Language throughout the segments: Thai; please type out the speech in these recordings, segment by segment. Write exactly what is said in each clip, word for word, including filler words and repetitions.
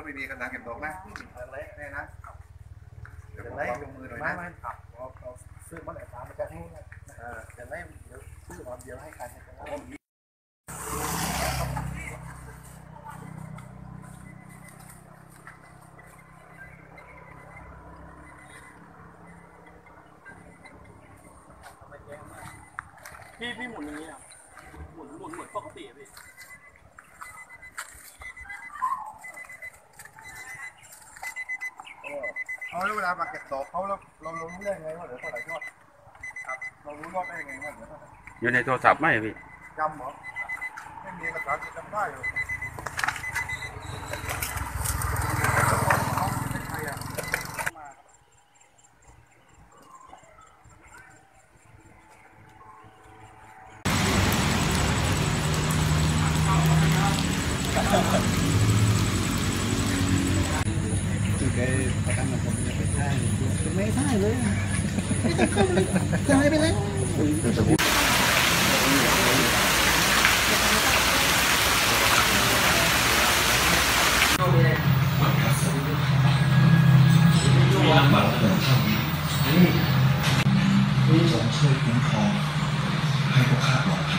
ถไม่ดีกันนะเก็บตกนะเล็กเนี่ยนะเดี๋ยวผมลองลงมือหน่อยนะไม่ไม่เราเราซื้อมาแต่ฟ้ามันจะให้จะไม่เดี๋ยวซื้อความเดียวให้กันพี่พี่หมุนอย่างนี้อ่ะหมุนหมุนหมุนปกติพี่เขาเวลามาเก็บดอกเขาเราเรารู้ได้ไงว่าเหลือเท่าไหร่ยอดครับเรารู้ยอดได้ไงว่าเหลือเท่าไหร่อยู่ในโทรศัพท์ไหมพี่จำหรอไม่มีเอกสารจำได้เลยไม่ได้เลยจะไม่ไปเลยนี่นี่ผมช่วยคุ้มครองให้พวกข้าปลอดภัย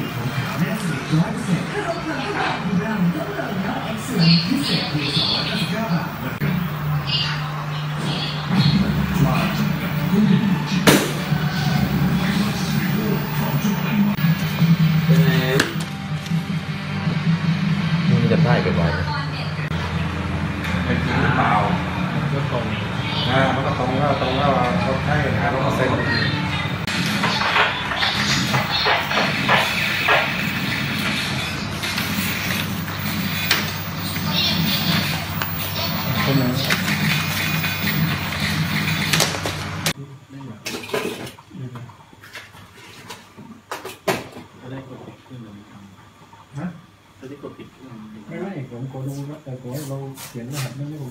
ิของขาแม่สี่ร้อยเปอร์เซ็นต์ถ้าเราเพิ่มขึ้นดูแลเพิ่มเติมแล้วเอ็กซ์เซอร์พิเศษสองร้อยเก้าสิบเก้าบาทได้เก็บไว้เป็นจริงหรือเปล่าก็ตรงนะมันก็ตรงว่าตรงว่าเขาให้นะเราก็เซ็นคนนั้นได้กดติดขึ้นหรือไม่ฮะไม่ไม่ผมขอดูนะแต่ขอให้เราเขียนรหัสไม่ได้